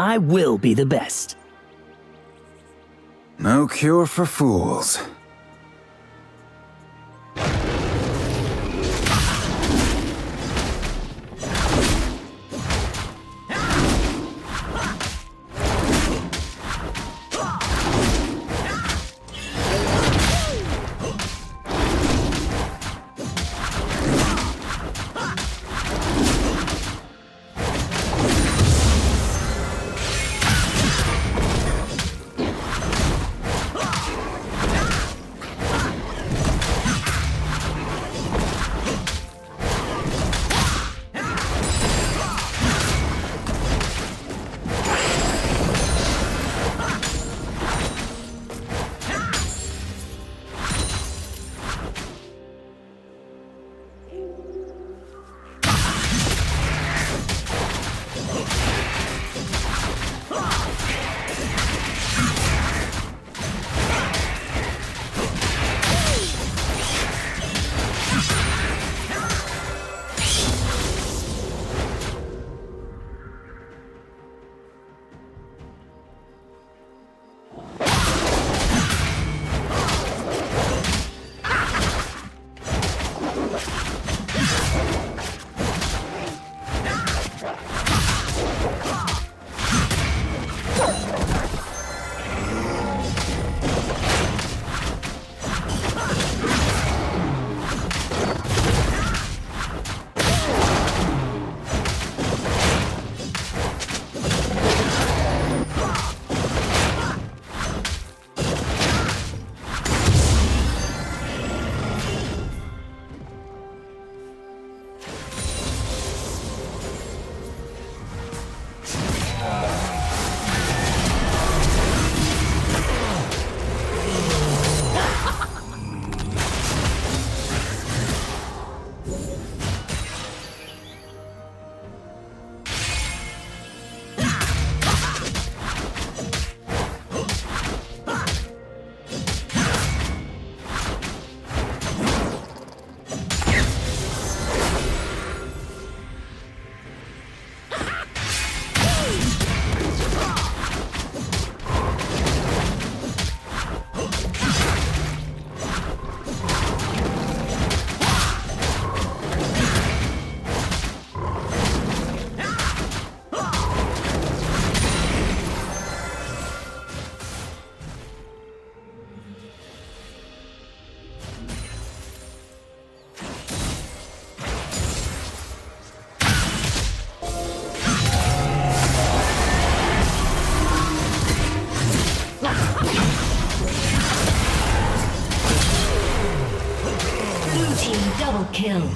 I will be the best. No cure for fools. Kill.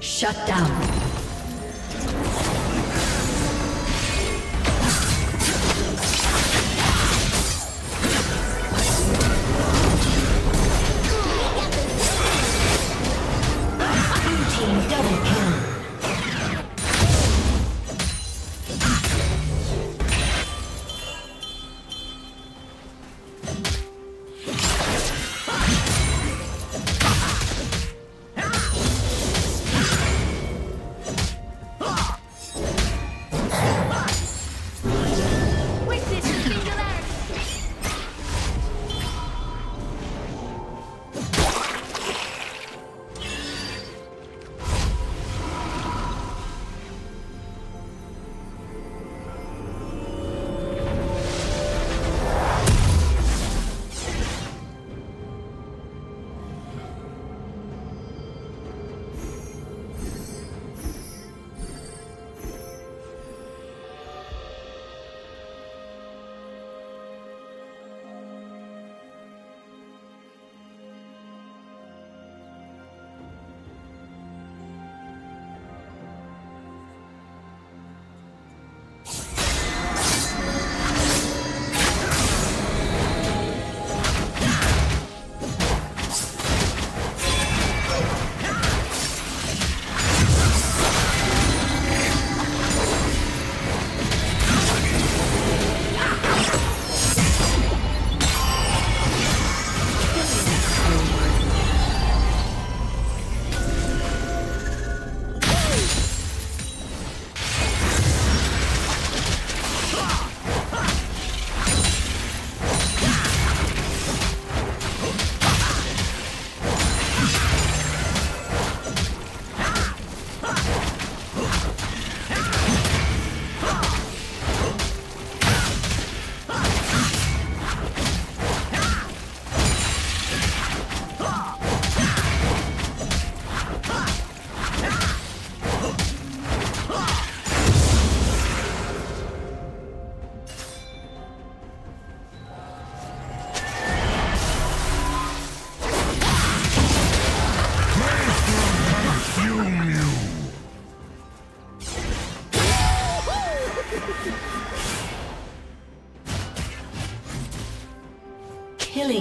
Shut down.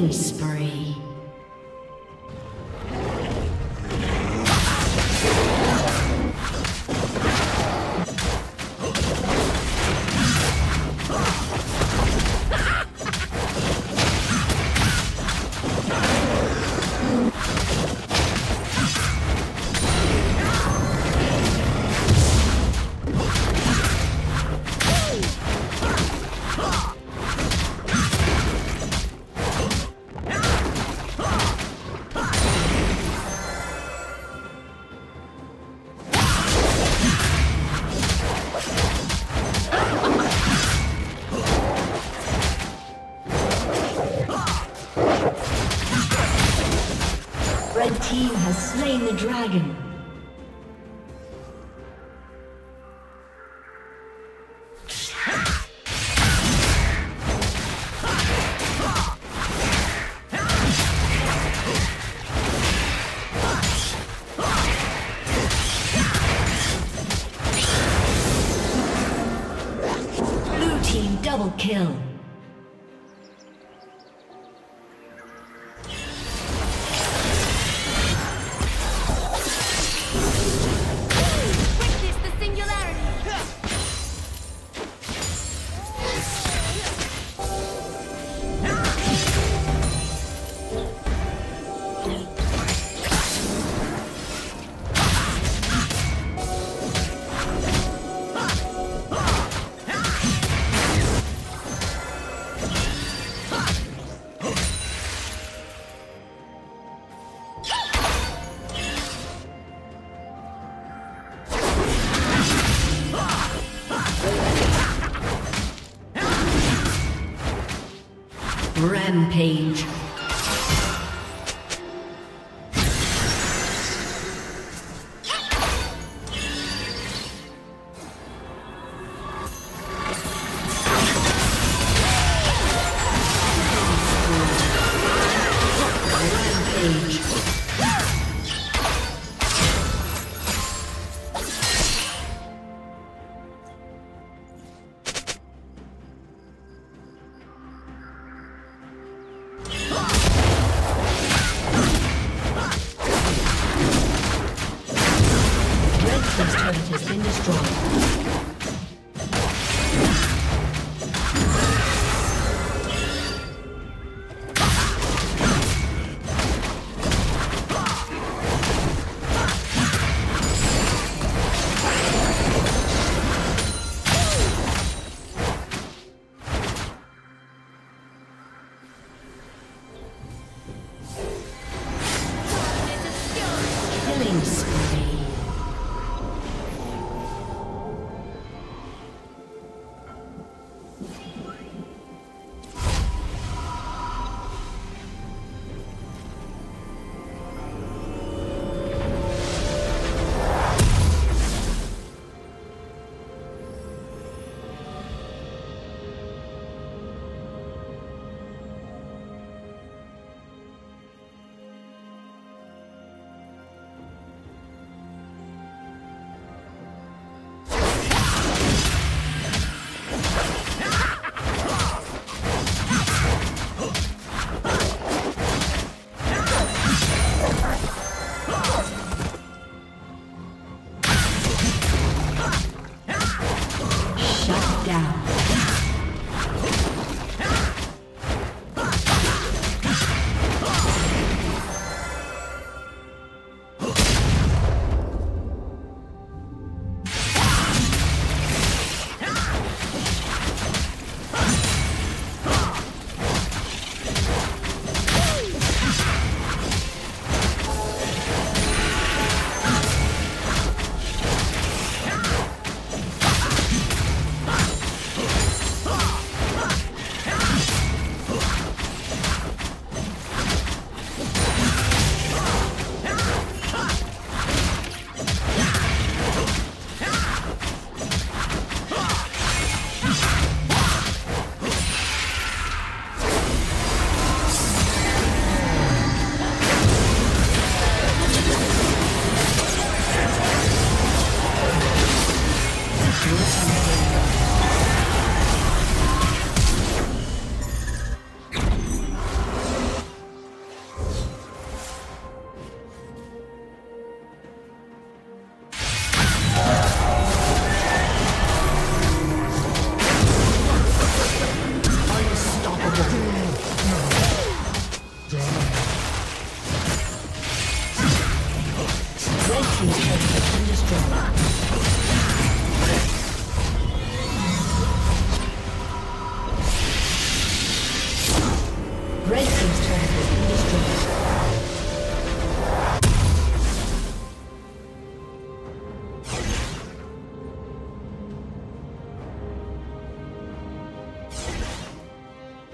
Killing spree. Slain the dragon. Blue team double kill. Rampage. team's turret has been destroyed.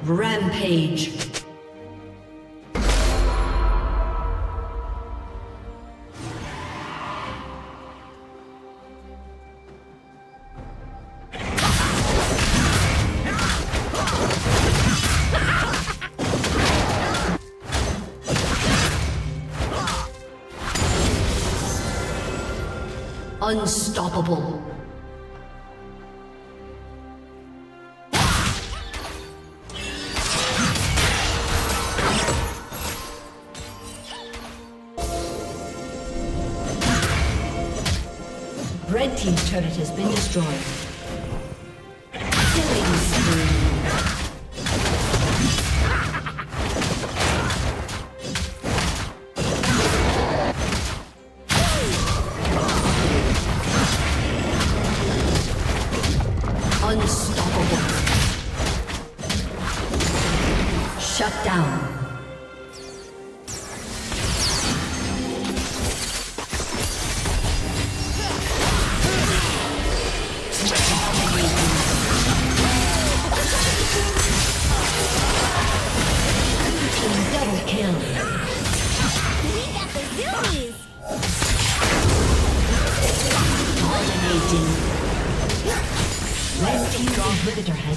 Rampage. Unstoppable. Red team's turret has been destroyed. Killing spree. Unstoppable. Shut down.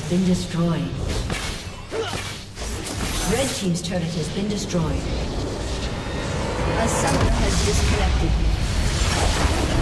Been destroyed. Red team's turret has been destroyed. A summoner has disconnected.